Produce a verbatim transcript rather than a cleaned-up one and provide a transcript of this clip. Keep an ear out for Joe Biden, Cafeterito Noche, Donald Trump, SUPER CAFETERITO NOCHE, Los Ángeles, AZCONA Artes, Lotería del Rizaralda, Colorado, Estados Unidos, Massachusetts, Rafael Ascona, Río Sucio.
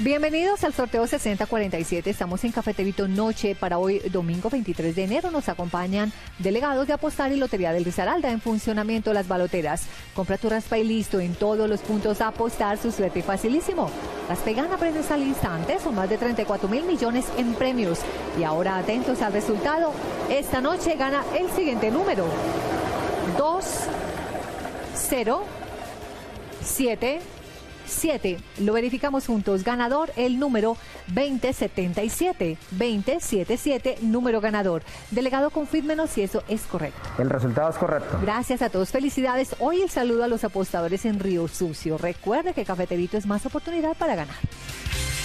Bienvenidos al sorteo sesenta cuarenta y siete. Estamos en Cafeterito Noche para hoy, domingo veintitrés de enero. Nos acompañan delegados de Apostar y Lotería del Rizaralda. En funcionamiento las baloteras. Compra tu raspa y listo en todos los puntos a Apostar. Su suerte facilísimo. Las pegan, aprendes al instante. Son más de treinta y cuatro mil millones en premios. Y ahora atentos al resultado. Esta noche gana el siguiente número: dos cero siete siete. Lo verificamos juntos. Ganador, el número veinte setenta y siete. veinte setenta y siete, número ganador. Delegado, confírmenos si eso es correcto. El resultado es correcto. Gracias a todos. Felicidades. Hoy el saludo a los apostadores en Río Sucio. Recuerde que Cafeterito es más oportunidad para ganar.